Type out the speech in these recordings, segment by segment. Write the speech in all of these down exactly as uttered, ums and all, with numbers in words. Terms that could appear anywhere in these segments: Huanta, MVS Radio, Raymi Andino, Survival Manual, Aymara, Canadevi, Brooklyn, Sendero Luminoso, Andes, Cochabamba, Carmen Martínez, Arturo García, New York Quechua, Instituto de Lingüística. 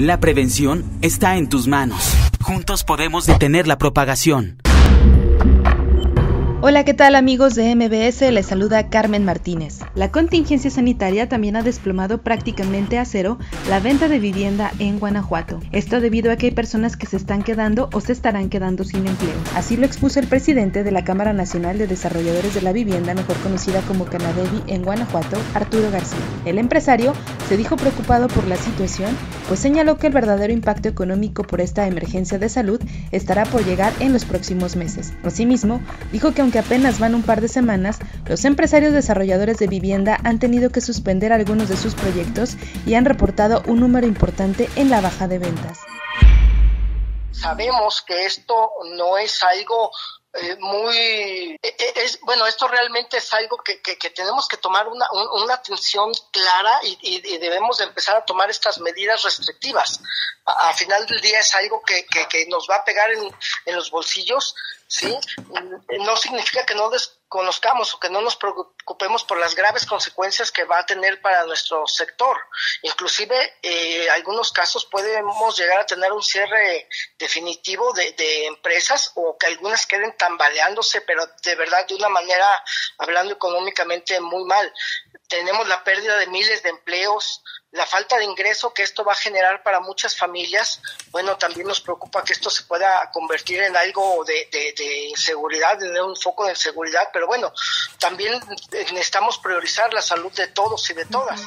La prevención está en tus manos. Juntos podemos detener la propagación. Hola, ¿qué tal amigos de M V S? Les saluda Carmen Martínez. La contingencia sanitaria también ha desplomado prácticamente a cero la venta de vivienda en Guanajuato. Esto debido a que hay personas que se están quedando o se estarán quedando sin empleo. Así lo expuso el presidente de la Cámara Nacional de Desarrolladores de la Vivienda, mejor conocida como Canadevi en Guanajuato, Arturo García. El empresario se dijo preocupado por la situación, pues señaló que el verdadero impacto económico por esta emergencia de salud estará por llegar en los próximos meses. Asimismo, dijo que aunque apenas van un par de semanas, los empresarios desarrolladores de vivienda han tenido que suspender algunos de sus proyectos y han reportado un número importante en la baja de ventas. Sabemos que esto no es algo eh, muy... Es, bueno, esto realmente es algo que, que, que tenemos que tomar una, un, una atención clara y, y, y debemos de empezar a tomar estas medidas restrictivas. A, a final del día es algo que, que, que nos va a pegar en, en los bolsillos, ¿sí? No significa que no desconozcamos o que no nos preocupemos por las graves consecuencias que va a tener para nuestro sector. Inclusive, eh, algunos casos podemos llegar a tener un cierre definitivo de, de empresas o que algunas queden tambaleándose, pero de verdad de una manera, hablando económicamente, muy mal. Tenemos la pérdida de miles de empleos, la falta de ingreso que esto va a generar para muchas familias. Bueno, también nos preocupa que esto se pueda convertir en algo de, de, de inseguridad, en un foco de inseguridad, pero bueno, también necesitamos priorizar la salud de todos y de todas.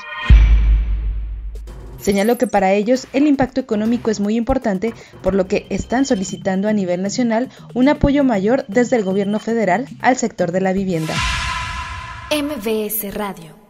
Señaló que para ellos el impacto económico es muy importante, por lo que están solicitando a nivel nacional un apoyo mayor desde el gobierno federal al sector de la vivienda. M V S Radio.